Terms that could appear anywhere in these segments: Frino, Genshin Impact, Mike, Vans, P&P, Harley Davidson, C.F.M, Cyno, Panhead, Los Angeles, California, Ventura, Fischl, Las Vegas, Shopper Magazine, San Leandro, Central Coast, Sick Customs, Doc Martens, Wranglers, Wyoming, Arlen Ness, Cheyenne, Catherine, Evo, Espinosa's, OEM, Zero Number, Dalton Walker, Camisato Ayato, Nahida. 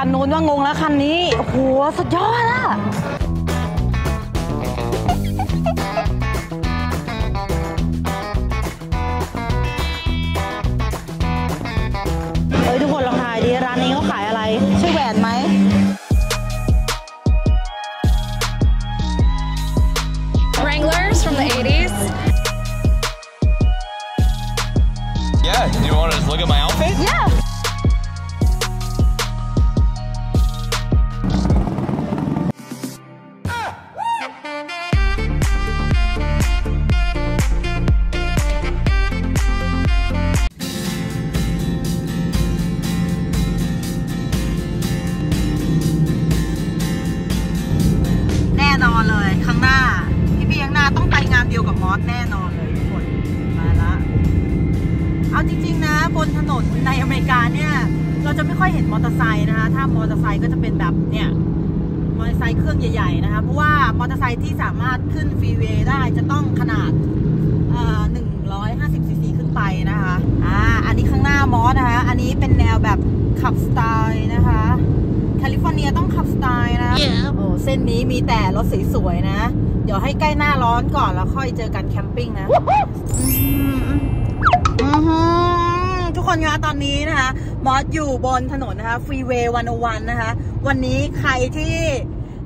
คันนู้นว่างงแล้วคันนี้โอ้โหสุดยอดอะทุกคนลองทายดิร้านนี้เขาขายอะไรใช่แหวนไหมFrom the 80s. Yeah, you want to just look at my outfit? Yeah. California ต้องขับสไตล์นะ โอ้เส้นนี้มีแต่รถสีสวยนะเดี๋ยวให้ใกล้หน้าร้อนก่อนแล้วค่อยเจอกันแคมปิ้งนะทุกคนคะตอนนี้นะคะมอสอยู่บนถนนนะคะฟรีเวย์101นะคะวันนี้ใครที่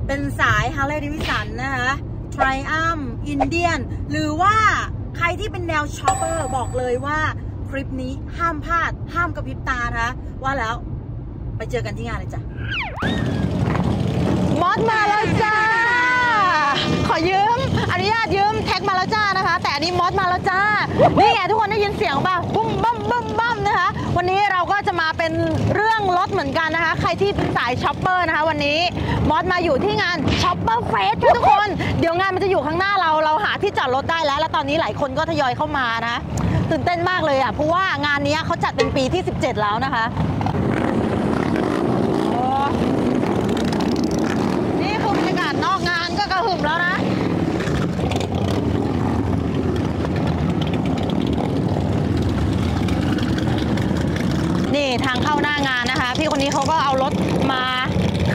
เป็นสาย Harley Davidson นะคะ Triumph Indian หรือว่าใครที่เป็นแนว Shopper บอกเลยว่าคลิปนี้ห้ามพลาดห้ามกระพริบตานะคะว่าแล้วไปเจอกันที่งานเลยจ้ะมอสมาแล้วจ้าขอยืมอนุญาตยืมแท็กมาแล้วจ้านะคะแต่อันนี้มอสมาแล้วจ้านี่ไงทุกคนได้ยินเสียงป่ะบุ้มบั้มบั้มบั้มนะคะวันนี้เราก็จะมาเป็นเรื่องรถเหมือนกันนะคะใครที่เป็นสายช็อปเปอร์นะคะวันนี้มอสมาอยู่ที่งานช็อปเปอร์เฟสทุกคนเดี๋ยวงานมันจะอยู่ข้างหน้าเราหาที่จอดรถได้แล้วและตอนนี้หลายคนก็ทยอยเข้ามานะตื่นเต้นมากเลยอ่ะเพราะว่างานนี้เขาจัดเป็นปีที่17แล้วนะคะนี่คือบรรยากาศนอกงานก็กระหึ่มแล้วนะนี่ทางเข้าหน้างานนะคะพี่คนนี้เขาก็เอารถมา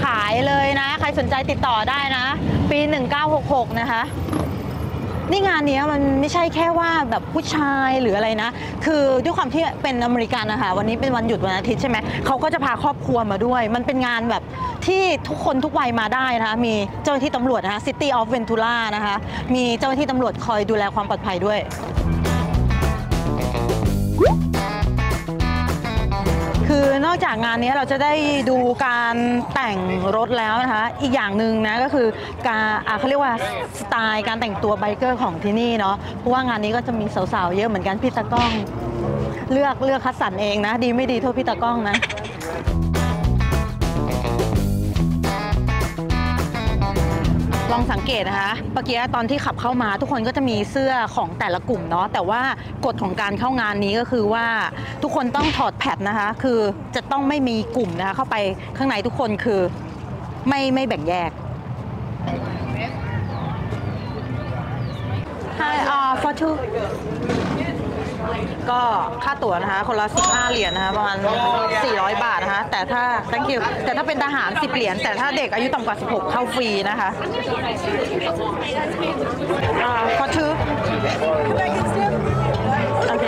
ขายเลยนะใครสนใจติดต่อได้นะปี1966นะคะนี่งานนี้มันไม่ใช่แค่ว่าแบบผู้ชายหรืออะไรนะคือด้วยความที่เป็นอเมริกันนะคะวันนี้เป็นวันหยุดวันอาทิตย์ใช่ไหมเขาก็จะพาครอบครัวมาด้วยมันเป็นงานแบบที่ทุกคนทุกวัยมาได้นะคะมีเจ้าหน้าที่ตำรวจนะคะ City of Ventura นะคะมีเจ้าหน้าที่ตำรวจคอยดูแลความปลอดภัยด้วยคือนอกจากงานนี้เราจะได้ดูการแต่งรถแล้วนะคะอีกอย่างหนึ่งนะก็คือการเขาเรียกว่าสไตล์การแต่งตัวไบเกอร์ของที่นี่เนาะเพราะว่างานนี้ก็จะมีสาวๆเยอะเหมือนกันพี่ตะก้องเลือกคัดสรรเองนะดีไม่ดีโทษพี่ตะก้องนะลองสังเกตนะคะเมื่อกี้ตอนที่ขับเข้ามาทุกคนก็จะมีเสื้อของแต่ละกลุ่มเนาะแต่ว่ากฎของการเข้างานนี้ก็คือว่าทุกคนต้องถอดแพดนะคะคือจะต้องไม่มีกลุ่มนะคะเข้าไปข้างในทุกคนคือไม่แบ่งแยก Hi for two ก็ค่าตั๋วนะคะคนละ15 เหรียญนะคะประมาณ400 บาทนะคะแต่ถ้า thank you แต่ถ้าเป็นทหาร10 เหรียญแต่ถ้าเด็กอายุต่ำกว่า16เข้าฟรีนะคะขอถือโอเค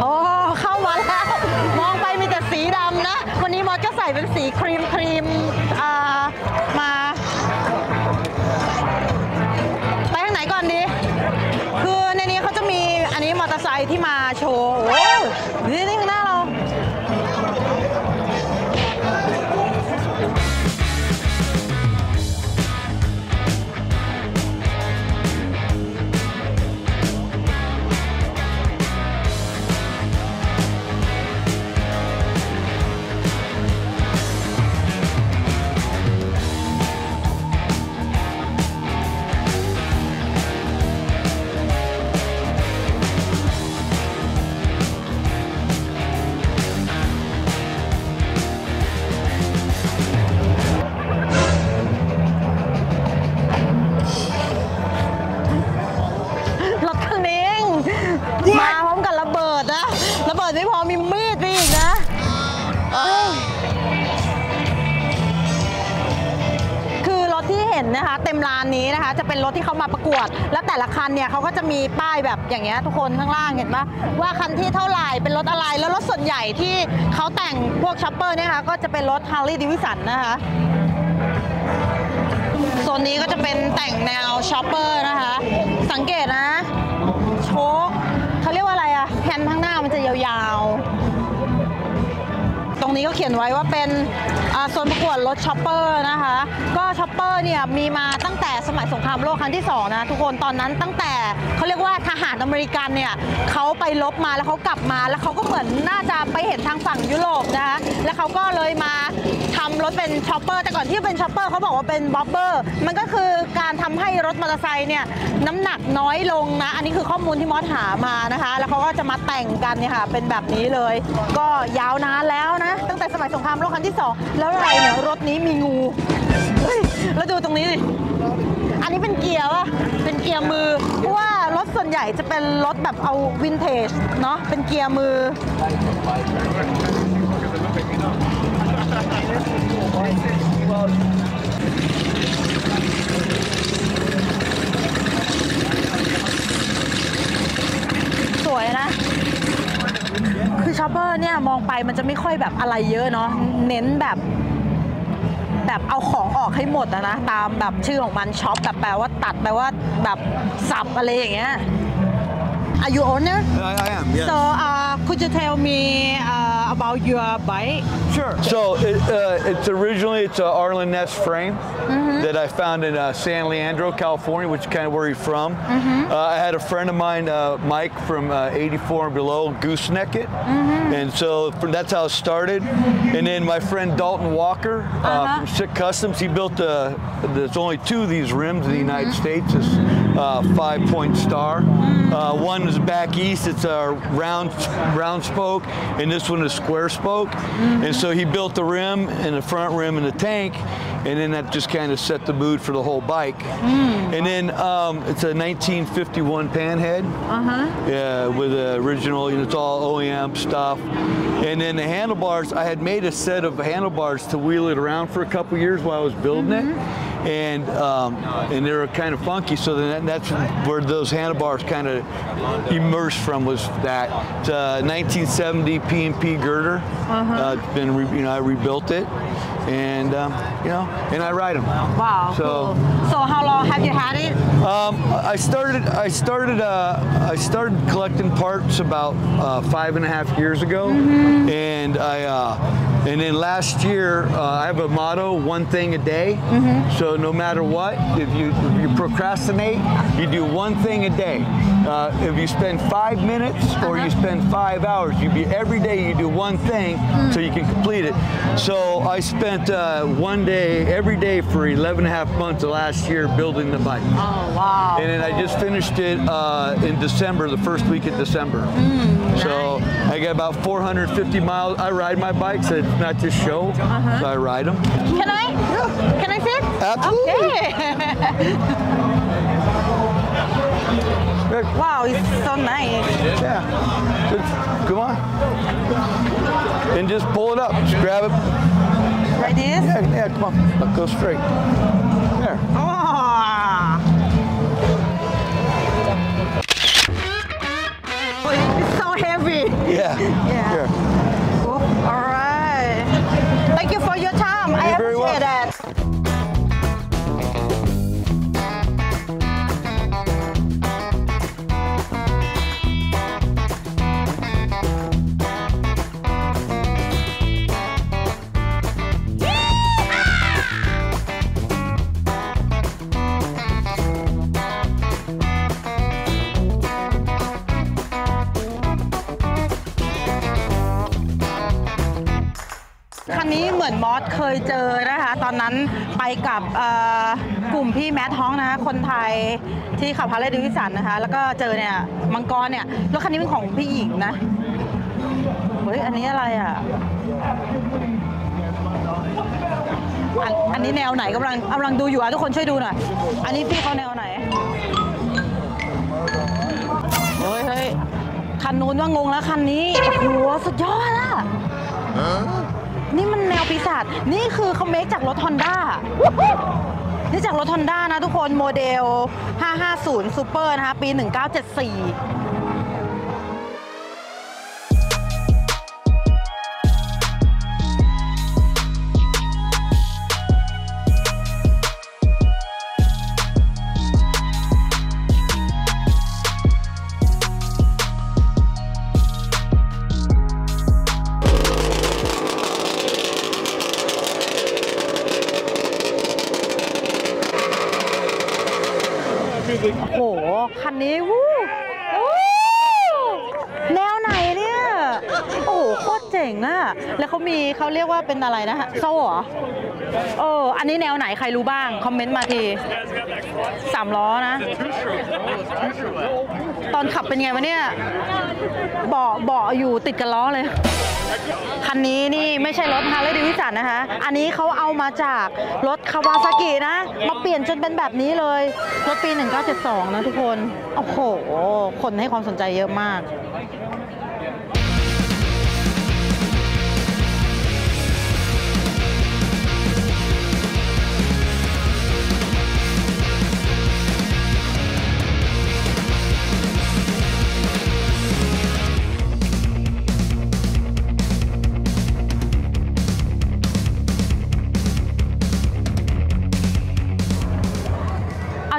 โอ้เข้ามาแล้วมองไปมีแต่สีดำนะวันนี้มอสก็ใส่เป็นสีครีมมาไปทางไหนก่อนดีคือในนี้เขาจะมีอันนี้มอเตอร์ไซค์ที่มาโชว์โอ้ยนี่ข้างหน้าเรามาพร้อมกับระเบิดนะระเบิดไม่พอมีมีดไปอีกนะ นะคะเต็มลานนี้นะคะจะเป็นรถที่เขามาประกวดแล้วแต่ละคันเนี่ยเขาก็จะมีป้ายแบบอย่างเงี้ยทุกคนข้างล่างเห็นปะว่าคันที่เท่าไหร่เป็นรถอะไรแล้วรถส่วนใหญ่ที่เขาแต่งพวกช็อปเปอร์เนี่ยค่ะก็จะเป็นรถ Harley Davidson นะคะโซนนี้ก็จะเป็นแต่งแนวช็อปเปอร์นะคะสังเกตนะโชคเขาเรียกว่าอะไรอะแฮนด์ข้างหน้ามันจะยาวๆตรงนี้ก็เขียนไว้ว่าเป็นโซนประกวดรถช็อปเปอร์นะคะก็ช็อปเปอร์เนี่ยมีมาตั้งแต่สมัยสงครามโลกครั้งที่2นะทุกคนตอนนั้นตั้งแต่เขาเรียกว่าทหารอเมริกันเนี่ยเขาไปลบมาแล้วเขากลับมาแล้วเขาก็เหมือนน่าจะไปเห็นทางฝั่งยุโรปนะคะแล้วเขาก็เลยมารถเป็นช็อปเปอร์แต่ก่อนที่เป็นช็อปเปอร์เขาบอกว่าเป็นบ็อบเบอร์มันก็คือการทำให้รถมอเตอร์ไซค์เนี่ยน้ำหนักน้อยลงนะอันนี้คือข้อมูลที่มอสหามานะคะแล้วเขาก็จะมาแต่งกันเนี่ยค่ะเป็นแบบนี้เลยก็ยาวนานแล้วนะตั้งแต่สมัยสงครามโลกครั้งที่2แล้วอะไรเนี่ยรถนี้มีงูแล้วดูตรงนี้ดิอันนี้เป็นเกียร์วะเป็นเกียร์มือเพราะว่ารถส่วนใหญ่จะเป็นรถแบบเอาวินเทจเนาะเป็นเกียร์มือสวยนะคือช็อปเปอร์เนี่ยมองไปมันจะไม่ค่อยแบบอะไรเยอะเนาะเน้นแบบเอาของออกให้หมดอะนะตามแบบชื่อของมันช็อปแบบแปลว่าตัดแปลว่าแบบสับอะไรอย่างเงี้ย Are you owner? I am. Yes. So could you tell me about your bike? Sure. So it's an Arlen Ness frame that I found in San Leandro, California, which is kind of where you're from. I had a friend of mine, Mike, from 84 and below, gooseneck it, and so that's how it started. And then my friend Dalton Walker from Sick Customs, he built there's only 2 of these rims in the United States. It's 5-point star. One is back east. It's a round spoke, and this one is square spoke. And so he built the rim and the front rim and the tank, and then that just kind of set the mood for the whole bike. And then it's a 1951 Panhead, yeah, with the original. You know, it's all OEM stuff. And then the handlebars, I had made a set of handlebars to wheel it around for a couple years while I was building it. And they were kind of funky, so then that's where those handlebars kind of emerged from was that. It's a 1970 P&P girder. I rebuilt it, and and I ride them. Wow. So cool. So how long have you had it? I started collecting parts about 5.5 years ago, and I. And then last year, I have a motto, one thing a day. So no matter what, if you procrastinate, you do one thing a day. If you spend 5 minutes or you spend 5 hours, every day you do one thing so you can complete it. So I spent one day, every day for 11.5 months of last year building the bike. Oh, wow. And then I just finished it in December, the first week of December. So I got about 450 miles. I ride my bikes, it's not just show, so I ride them. Can I? Can I sit? Absolutely. Okay. Wow, it's so nice. Yeah. Just, come on. And just pull it up. Just grab it. Right there? Yeah, yeah, come on. Look, go straight. There. Oh. It's so heavy. Yeah. Yeah. Here. All right. Thank you for your time. You're I appreciate well. That.เหมือนมอสเคยเจอนะคะตอนนั้นไปกับกลุ่มพี่แมทท้องนะคะคนไทยที่ขับHarley Davidsonนะคะแล้วก็เจอเนี่ยมังกรเนี่ยรถคันนี้เป็นของพี่หญิงนะเฮ้ยอันนี้อะไรอ่ะอันนี้แนวไหนกำลังดูอยู่อ่ะทุกคนช่วยดูหน่อยอันนี้พี่เขาแนวไหนเฮ้ยคันนู้นว่างงแล้วคันนี้โหสุดยอดอ่ะนี่มันแนวปีศาจนี่คือเขาเมคจากรถฮอนด้า นี่จากรถฮอนด้านะทุกคนโมเดล550 Super นะคะปี1974โอ้โหคันนี้วู้แนวไหนเนี่ยโอ้โหโคตรเจ๋งอะแล้วเขามีเขาเรียกว่าเป็นอะไรนะฮะโซ่เหรอเอออันนี้แนวไหนใครรู้บ้างคอมเมนต์มาทีสามล้อนะตอนขับเป็นไงวะเนี่ยเบาะอยู่ติดกับล้อเลยคันนี้นี่ไม่ใช่รถ Harley Davidson นะคะอันนี้เขาเอามาจากรถคาวาซากินะมาเปลี่ยนจนเป็นแบบนี้เลยรถปี1972นะทุกคนโอ้โหคนให้ความสนใจเยอะมาก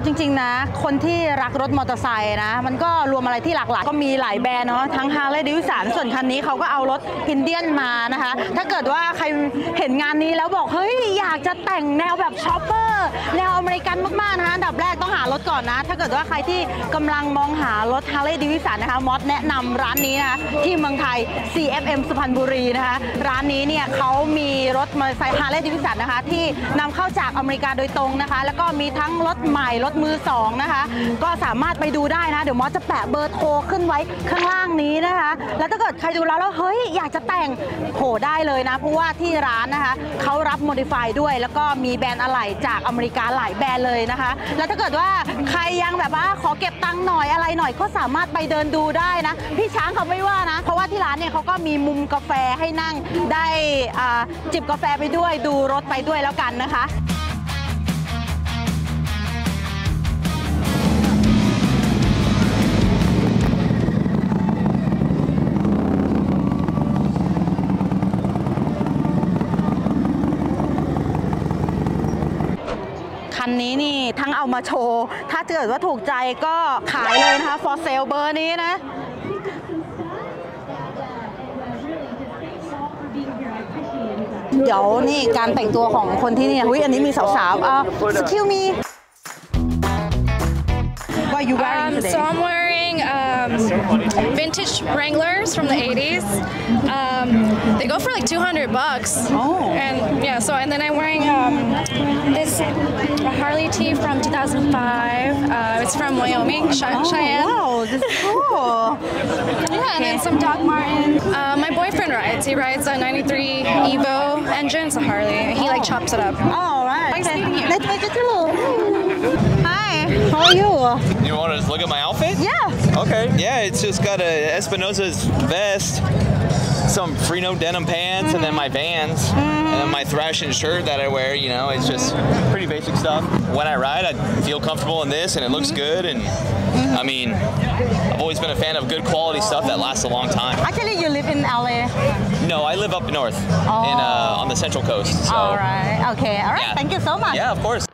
จริงๆนะคนที่รักรถมอเตอร์ไซค์นะมันก็รวมอะไรที่หลากหลายก็มีหลายแบรนด์เนาะทั้ง Harley Davidson ส่วนคันนี้เขาก็เอารถอินเดียนมานะคะถ้าเกิดว่าใครเห็นงานนี้แล้วบอกเฮ้ยอยากจะแต่งแนวแบบช็อปเปอร์แนวอเมริกันมากๆนะคะอันดับแรกต้องหารถก่อนนะถ้าเกิดว่าใครที่กำลังมองหารถ Harley Davidson นะคะมอสแนะนำร้านนี้นะที่เมืองไทย C.F.M สุพรรณบุรีนะคะร้านนี้เนี่ยเขามีรถมอเตอร์ไซค์ Harley Davidson นะคะที่นำเข้าจากอเมริกาโดยตรงนะคะแล้วก็มีทั้งรถใหม่รถมือสองนะคะก็สามารถไปดูได้นะเดี๋ยวมอสจะแปะเบอร์โทรขึ้นไว้ข้างล่างนี้นะคะแล้วถ้าเกิดใครดูแล้วเฮ้ยอยากจะแต่งโหได้เลยนะเพราะว่าที่ร้านนะคะเขารับโมดิฟายด้วยแล้วก็มีแบรนด์อะไหล่จากอเมริกาหลายแบรนด์เลยนะคะแล้วถ้าเกิดว่าใครยังแบบว่าขอเก็บตังค์หน่อยอะไรหน่อยก็สามารถไปเดินดูได้นะพี่ช้างเขาไม่ว่านะเพราะว่าที่ร้านเนี่ยเขาก็มีมุมกาแฟให้นั่งได้จิบกาแฟไปด้วยดูรถไปด้วยแล้วกันนะคะอันนี้นี่ทั้งเอามาโชว์ถ้าเกิดว่าถูกใจก็ขายเลยนะคะ for sale เบอร์นี้นะเดี๋ยวนี่การแต่งตัวของคนที่นี่อันนี้มีสาวๆexcuse me what are you wearing today? So I'm wearing vintage Wranglers from the 80s. They go for like $200. Oh. And yeah, so and then I'm wearing this Harley tee from 2005. It's from Wyoming, Cheyenne. Wow, this is cool. Yeah, and then some Doc Martens. My boyfriend rides. He rides a 93 Evo engine, it's a Harley. And he like chops it up. All right. Nice meeting you. Nice to meet you too. Hi. How are you? You want to look at my outfit? Yeah. Okay. Yeah, it's just got a Espinosa's vest, some Frino denim pants, and then my Vans. And then my thrashing shirt that I wear, you know, it's just pretty basic stuff. When I ride, I feel comfortable in this, and it looks good. And I mean, I've always been a fan of good quality stuff that lasts a long time. Actually, you live in LA? No, I live up north, in on the Central Coast. So. All right. Okay. All right. Yeah. Thank you so much. Yeah, of course.No,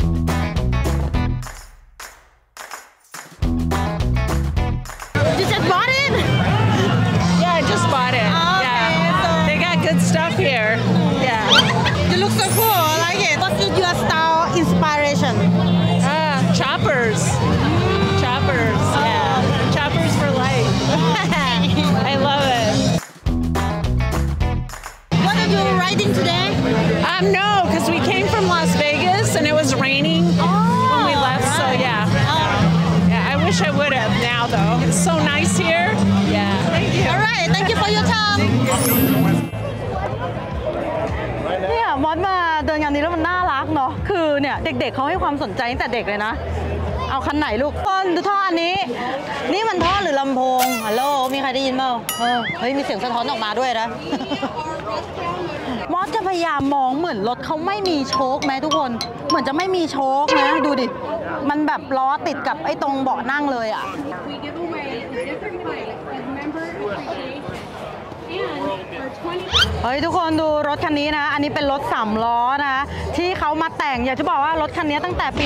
because we came from Las Vegas and it was raining when we left, right. So yeah. Yeah, I wish I would have now though. It's so nice here. Yeah. Thank you. All right, thank you for your time. Yeah, มอสมาเดินงานนี้แล้วมันน่ารักเนาะคือเนี่ยเด็กๆเขาให้ความสนใจตั้งแต่เด็กเลยนะ เอาคันไหนลูกคนดูท่ออันนี้นี่มันท่อหรือลำโพงฮัลโหลมีใครได้ยินเปล่าเฮ้ยมีเสียงสะท้อนออกมาด้วยนะ มอสจะพยายามมองเหมือนรถเขาไม่มีโชคไหมทุกคนเหมือนจะไม่มีโชคนะดูดิมันแบบล้อติดกับไอ้ตรงเบาะนั่งเลยอ่ะเฮ้ยทุกคนดูรถคันนี้นะอันนี้เป็นรถ3ล้อนะที่เขามาแต่งอยากจะบอกว่ารถคันนี้ตั้งแต่ปี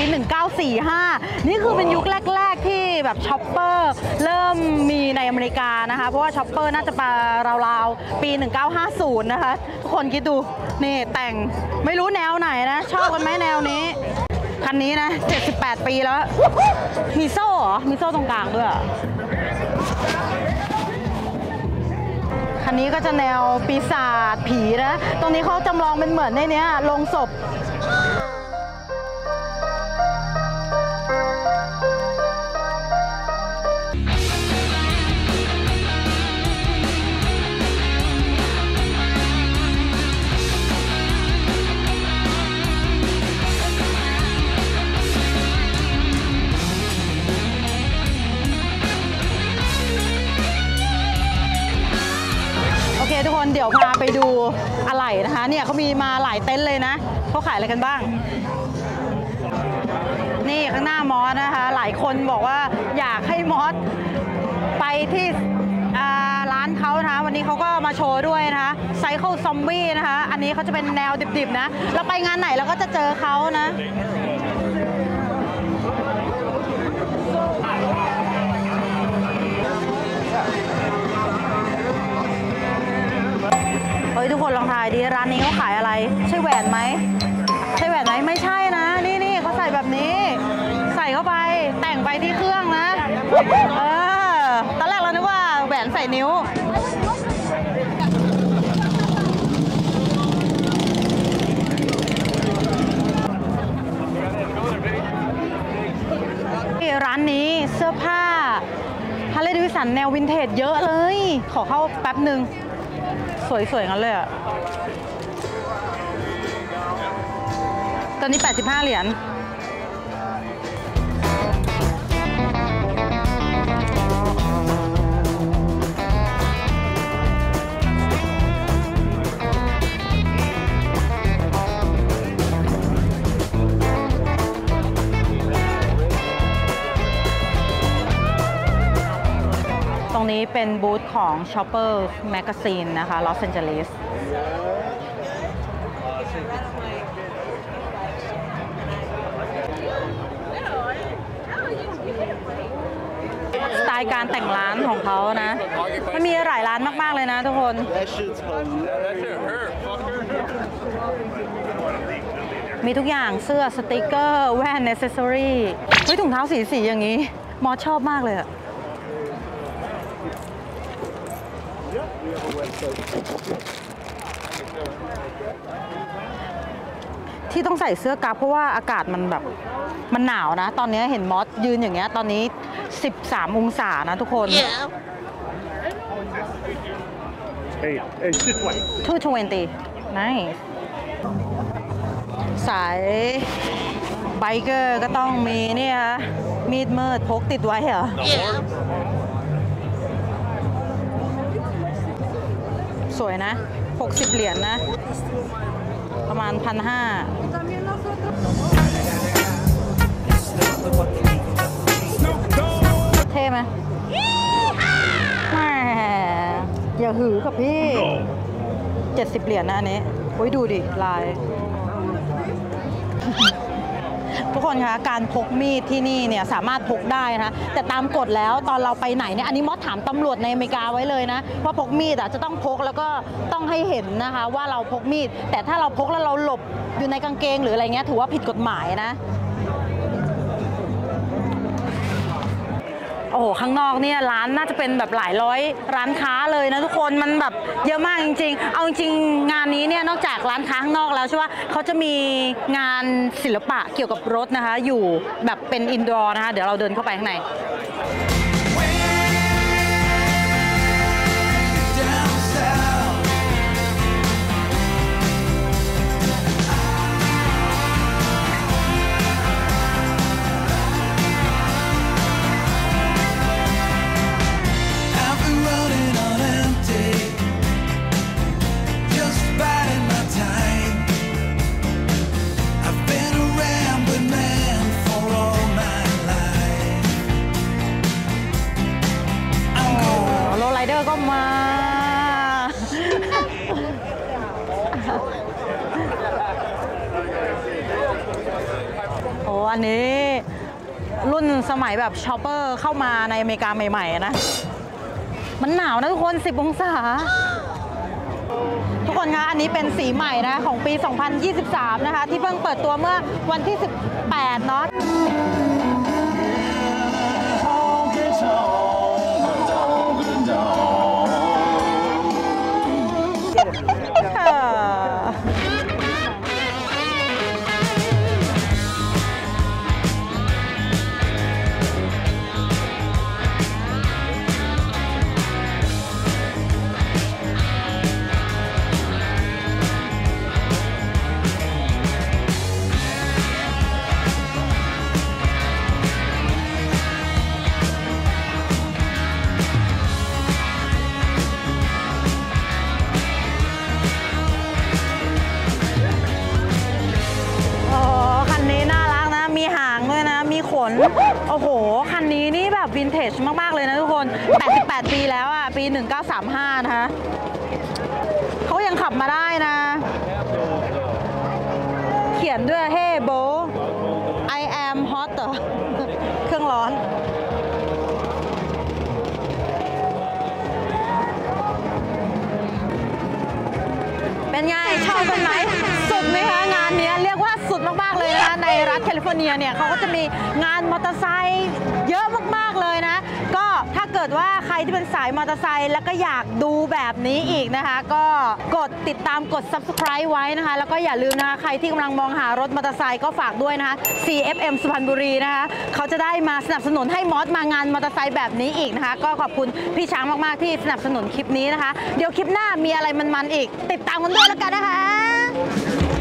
1945นี่คือเป็นยุคแรกๆที่แบบช็อปเปอร์เริ่มมีในอเมริกานะคะเพราะว่าช็อปเปอร์น่าจะปาราวๆปี1950นะคะทุกคนคิดดูนี่แต่งไม่รู้แนวไหนนะชอบกันไหมแนวนี้คันนี้นะ78ปีแล้วมีโซ่เหรอมีโซ่ตรงกลางด้วยคันนี้ก็จะแนวปีศาจผีนะตรงนี้เขาจำลองเป็นเหมือนในเนี้ยโรงศพทุกคนเดี๋ยวพาไปดูอะไหล่นะคะเนี่ยเขามีมาหลายเต็นท์เลยนะเขาขายอะไรกันบ้างนี่ข้างหน้ามอสนะคะหลายคนบอกว่าอยากให้มอสไปที่ร้านเขานะคะวันนี้เขาก็มาโชว์ด้วยนะคะไซเคิลซอมบี้นะคะอันนี้เขาจะเป็นแนวดิบๆนะเราไปงานไหนเราก็จะเจอเขานะทุกคนลองทายดิร้านนี้เขาขายอะไรใช่แหวนไหมใช่แหวนไหมไม่ใช่นะนี่เขาใส่แบบนี้ใส่เข้าไปแต่งไปที่เครื่องนะตอนแรกเรานึกว่าแหวนใส่นิ้วร้านนี้เสื้อผ้าHarley Davidsonแนววินเทจเยอะเลยขอเข้าแป๊บหนึ่งสวยๆงั้นเลยอ่ะตอนนี้85เหรียญตรงนี้เป็นบูธของ Shopper Magazine นะคะ Los Angeles สไตล์การแต่งร้านของเขานะมันมีหลายร้านมากๆเลยนะทุกคนมีทุกอย่างเสื้อสติกเกอร์แว่น Accessory เฮ้ยถุงเท้าสีอย่างนี้มอชอบมากเลยอะที่ต้องใส่เสื้อกั๊กเพราะว่าอากาศมันแบบมันหนาวนะตอนนี้เห็นมอสยืนอย่างเงี้ยตอนนี้13องศานะทุกคน 220 nice สายไบเกอร์ก็ต้องมีเนี่ยมีดมืดพกติดไว้เหรอ yeah.สวยนะ60เหรียญ นะประมาณ 1,500 เท่ไหมแหมอย่าหือกับพี่70เหรียญ นะอันนี้โอ้ยดูดิลาย ทุกคนคะการพกมีดที่นี่เนี่ยสามารถพกได้นะแต่ตามกฎแล้วตอนเราไปไหนเนี่ยอันนี้มอสถามตำรวจในอเมริกาไว้เลยนะว่าพกมีดจะต้องพกแล้วก็ต้องให้เห็นนะคะว่าเราพกมีดแต่ถ้าเราพกแล้วเราหลบอยู่ในกางเกงหรืออะไรเงี้ยถือว่าผิดกฎหมายนะโอ้โหข้างนอกเนี่ยร้านน่าจะเป็นแบบหลายร้อยร้านค้าเลยนะทุกคนมันแบบเยอะมากจริงๆเอาจริงงานนี้เนี่ยนอกจากร้านค้าข้างนอกแล้วใช่ป่ะเขาจะมีงานศิลปะเกี่ยวกับรถนะคะอยู่แบบเป็นอินดอร์นะคะเดี๋ยวเราเดินเข้าไปข้างใน เดอร์ก็มาโอ้อันนี้รุ่นสมัยแบบช็อปเปอร์เข้ามาในอเมริกาใหม่ๆนะมันหนาวนะทุกคน10องศาทุกคนคะอันนี้เป็นสีใหม่นะของปี2023นะคะที่เพิ่งเปิดตัวเมื่อวันที่18เนาะโอ้โหคันนี้นี่แบบวินเทจมากๆเลยนะทุกคน88ปีแล้วอ่ะปี1935นะคะเขายังขับมาได้นะเขียนด้วย Hey Bo I am hot เครื่องร้อนเป็นไงชอบกันไหมสุดไหมคะงานนี้เรียกว่าสุดมากๆเลยนะคะในรัฐแคลิฟอร์เนียเนี่ยเขาก็จะมีงานมอเตอร์ไซค์เยอะมากๆเลยนะก็ถ้าเกิดว่าใครที่เป็นสายมอเตอร์ไซค์แล้วก็อยากดูแบบนี้อีกนะคะก็กดติดตามกด subscribe ไว้นะคะแล้วก็อย่าลืมนะคะใครที่กำลังมองหารถมอเตอร์ไซค์ก็ฝากด้วยนะคะ C.F.M สุพรรณบุรีนะคะเขาจะได้มาสนับสนุนให้มอสมางานมอเตอร์ไซค์แบบนี้อีกนะคะก็ขอบคุณพี่ช้างมากๆที่สนับสนุนคลิปนี้นะคะเดี๋ยวคลิปหน้ามีอะไรมันๆอีกติดตามกันด้วยแล้วกันนะคะ